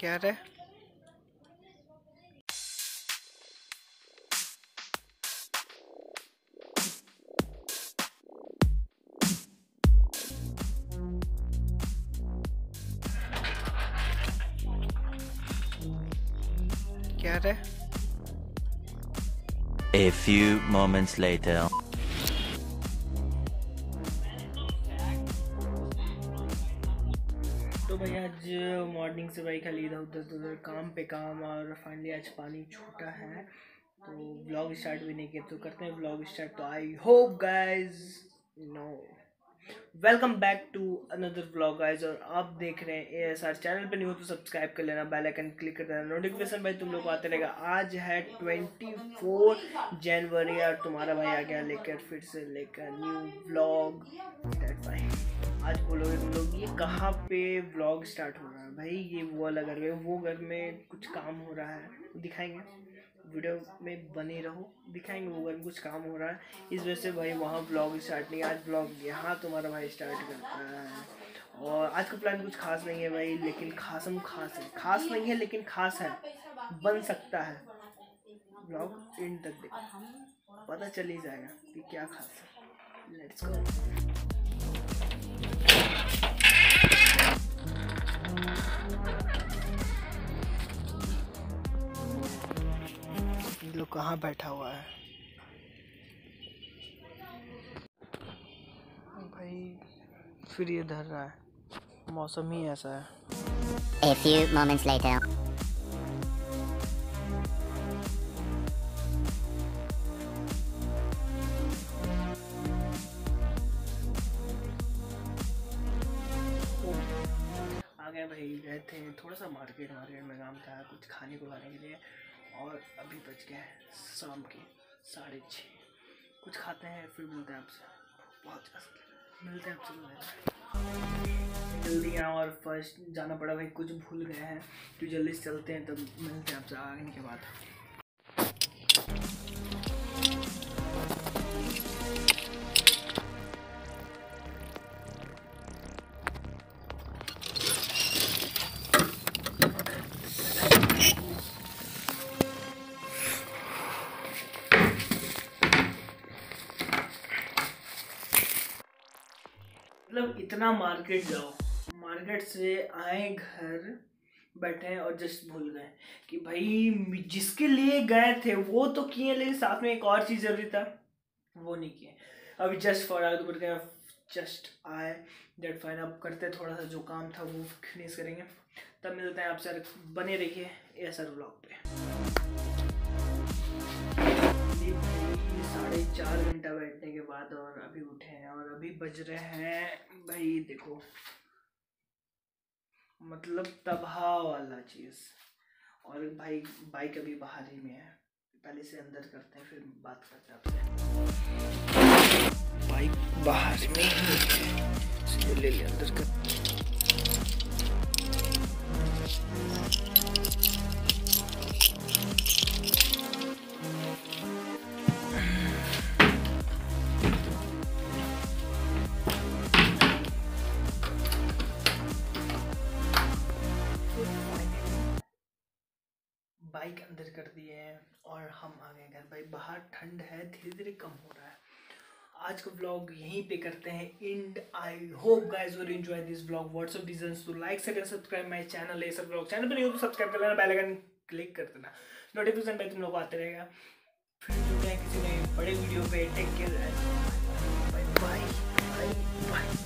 क्या रहा है। A few moments later. तो भाई आज मॉर्निंग से भाई खाली इधर उधर काम पे काम और फाइनली आज पानी छूटा है तो व्लॉग स्टार्ट भी नहीं किया तो करते हैं व्लॉग स्टार्ट। तो I hope guys no welcome back to another vlog guys और आप देख रहे हैं ASR चैनल पे। न्यू तो सब्सक्राइब कर लेना, बेल आइकन क्लिक कर देना, नोटिफिकेशन भाई तुम लोग को आते रहेगा। आज है 24 जनवरी और तुम्हारा भाई आ गया लेकर फिर से लेकर न्यू व्लॉग। आज बोलोगे तुम लोग ये कहाँ पे व्लॉग स्टार्ट हो रहा है। भाई ये वो वाला घर में, वो घर में कुछ काम हो रहा है, दिखाएंगे वीडियो में बने रहो, दिखाएंगे वो घर कुछ काम हो रहा है। इस वजह से भाई वहाँ ब्लॉग स्टार्ट नहीं, आज ब्लॉग यहाँ तुम्हारा भाई स्टार्ट करता है। और आज का प्लान कुछ खास नहीं है भाई, लेकिन खास है, बन सकता है। ब्लॉग एंड तक देखो, पता चल ही जाएगा कि क्या खास है। Let's go. लो कहाँ बैठा हुआ है भाई, फिर ये धर रहा है, मौसम ही ऐसा है। A few moments later. आ गए भाई, गए थे थोड़ा सा मार्केट में, काम था कुछ खाने के लिए और अभी बच गए शाम के 6:30। कुछ खाते हैं फिर मिलते हैं आपसे, बहुत मिलते हैं आपसे जल्दी यहाँ। और फर्स्ट जाना पड़ा भाई, कुछ भूल गए हैं तो जल्दी से चलते हैं, तब मिलते हैं आपसे आने के बाद। मतलब इतना मार्केट जाओ, मार्केट से आए घर बैठे और जस्ट भूल गए कि भाई जिसके लिए गए थे वो तो किए, लेकिन साथ में एक और चीज़ जरूरी था वो नहीं किए। अभी जस्ट फॉर आगे जस्ट आए डेट फाइन, अब करते थोड़ा सा जो काम था वो फिनिश करेंगे, तब मिलते हैं आप सर। बने रहिए ASR व्लॉग पे। 4.5 घंटा बैठने के बाद और अभी उठे हैं और अभी बज रहे हैं भाई देखो, मतलब तबाह वाला चीज़। और भाई बाइक अभी बाहर ही में है, पहले से अंदर करते हैं फिर बात करते हैं आपसे। बाइक बाहर में ही है, ले लिया अंदर कर। बाइक अंदर कर दिए हैं और हम आ गए घर भाई, बाहर ठंड है, धीरे धीरे कम हो रहा है। आज का ब्लॉग यहीं पे करते हैं end. I hope guys will enjoy this blog. What's up reasons to like share subscribe my channel ASR vlog. Channel पे नहीं हो तो सब्सक्राइब कर लेना, बेल आइकन क्लिक कर देना, नोटिफिकेशन पे तुम लोग आते रहेगा। फिर मिलते हैं किसी नए बड़े वीडियो पे। Take care, bye bye bye.